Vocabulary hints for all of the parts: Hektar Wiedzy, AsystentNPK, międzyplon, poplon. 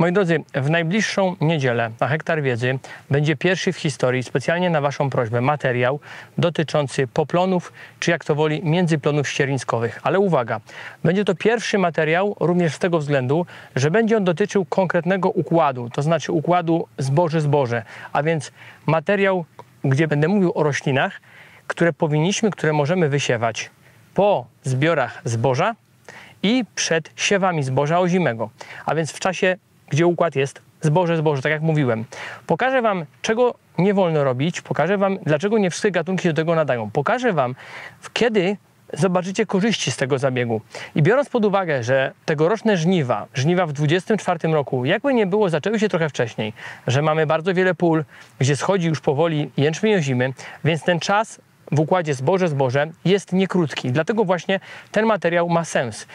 Moi drodzy, w najbliższą niedzielę na Hektar Wiedzy będzie pierwszy w historii, specjalnie na Waszą prośbę, materiał dotyczący poplonów, czy jak to woli, międzyplonów ścierniskowych. Ale uwaga, będzie to pierwszy materiał również z tego względu, że będzie on dotyczył konkretnego układu, to znaczy układu zboże-zboże, a więc materiał, gdzie będę mówił o roślinach, które możemy wysiewać po zbiorach zboża i przed siewami zboża ozimego, a więc w czasie, gdzie układ jest zboże-zboże, tak jak mówiłem. Pokażę Wam, czego nie wolno robić, pokażę Wam, dlaczego nie wszystkie gatunki do tego nadają, pokażę Wam, kiedy zobaczycie korzyści z tego zabiegu. I biorąc pod uwagę, że tegoroczne żniwa w 2024 roku, jakby nie było, zaczęły się trochę wcześniej, że mamy bardzo wiele pól, gdzie schodzi już powoli jęczmień ozimy, więc ten czas w układzie zboże-zboże jest niekrótki. Dlatego właśnie ten materiał ma sens.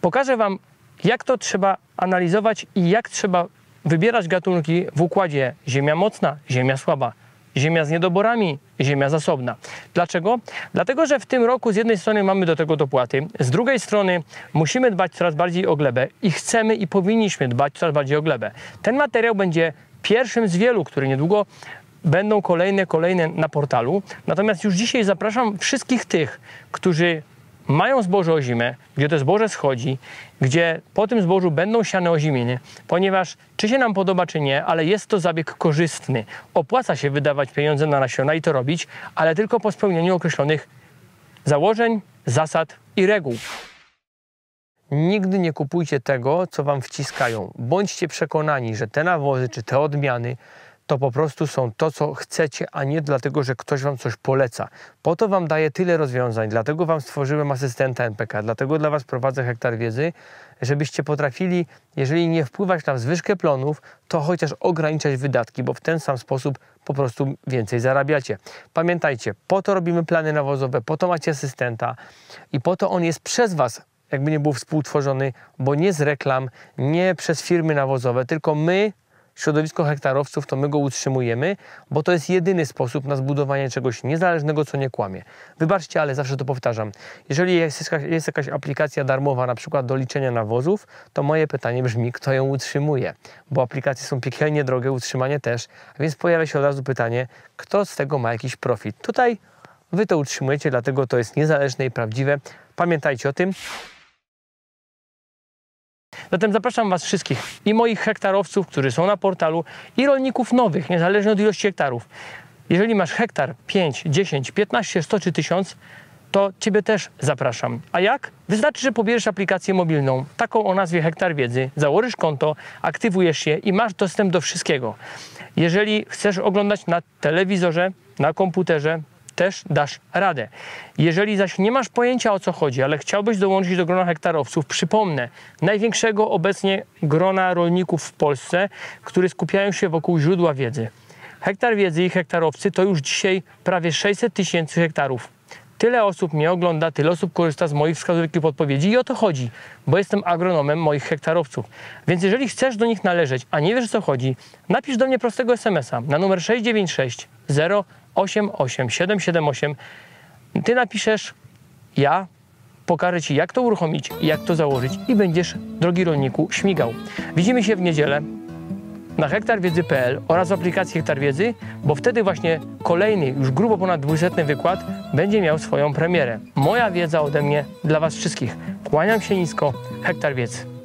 Pokażę Wam, jak to trzeba analizować i jak trzeba wybierać gatunki w układzie ziemia mocna, ziemia słaba, ziemia z niedoborami, ziemia zasobna. Dlaczego? Dlatego, że w tym roku z jednej strony mamy do tego dopłaty, z drugiej strony musimy dbać coraz bardziej o glebę i chcemy i powinniśmy dbać coraz bardziej o glebę. Ten materiał będzie pierwszym z wielu, który niedługo będą kolejne na portalu. Natomiast już dzisiaj zapraszam wszystkich tych, którzy mają zboże ozime, gdzie to zboże schodzi, gdzie po tym zbożu będą siane ozimienie, ponieważ czy się nam podoba, czy nie, ale jest to zabieg korzystny. Opłaca się wydawać pieniądze na nasiona i to robić, ale tylko po spełnieniu określonych założeń, zasad i reguł. Nigdy nie kupujcie tego, co Wam wciskają. Bądźcie przekonani, że te nawozy czy te odmiany to po prostu są to, co chcecie, a nie dlatego, że ktoś Wam coś poleca. Po to Wam daję tyle rozwiązań, dlatego Wam stworzyłem asystenta NPK, dlatego dla Was prowadzę Hektar Wiedzy, żebyście potrafili, jeżeli nie wpływać na zwyżkę plonów, to chociaż ograniczać wydatki, bo w ten sam sposób po prostu więcej zarabiacie. Pamiętajcie, po to robimy plany nawozowe, po to macie asystenta i po to on jest przez Was, jakby nie był, współtworzony, bo nie z reklam, nie przez firmy nawozowe, tylko my, środowisko hektarowców, to my go utrzymujemy, bo to jest jedyny sposób na zbudowanie czegoś niezależnego, co nie kłamie. Wybaczcie, ale zawsze to powtarzam. Jeżeli jest jakaś aplikacja darmowa, na przykład do liczenia nawozów, to moje pytanie brzmi, kto ją utrzymuje? Bo aplikacje są piekielnie drogie, utrzymanie też, więc pojawia się od razu pytanie, kto z tego ma jakiś profit? Tutaj Wy to utrzymujecie, dlatego to jest niezależne i prawdziwe. Pamiętajcie o tym. Zatem zapraszam Was wszystkich, i moich hektarowców, którzy są na portalu, i rolników nowych, niezależnie od ilości hektarów. Jeżeli masz hektar, 5, 10, 15, 100 czy 1000, to Ciebie też zapraszam. A jak? Wystarczy, że pobierzesz aplikację mobilną, taką o nazwie Hektar Wiedzy, założysz konto, aktywujesz się i masz dostęp do wszystkiego. Jeżeli chcesz oglądać na telewizorze, na komputerze, też dasz radę. Jeżeli zaś nie masz pojęcia, o co chodzi, ale chciałbyś dołączyć do grona hektarowców, przypomnę, największego obecnie grona rolników w Polsce, które skupiają się wokół źródła wiedzy. Hektar Wiedzy i hektarowcy to już dzisiaj prawie 600 000 hektarów. Tyle osób mnie ogląda, tyle osób korzysta z moich wskazówek i podpowiedzi i o to chodzi, bo jestem agronomem moich hektarowców. Więc jeżeli chcesz do nich należeć, a nie wiesz, o co chodzi, napisz do mnie prostego SMS-a na numer 696 088 778. Ty napiszesz, ja pokażę Ci, jak to uruchomić, jak to założyć i będziesz, drogi rolniku, śmigał. Widzimy się w niedzielę na hektarwiedzy.pl oraz w aplikacji Hektar Wiedzy, bo wtedy właśnie kolejny, już grubo ponad 200 wykład będzie miał swoją premierę. Moja wiedza ode mnie dla Was wszystkich. Kłaniam się nisko. Hektar Wiedzy.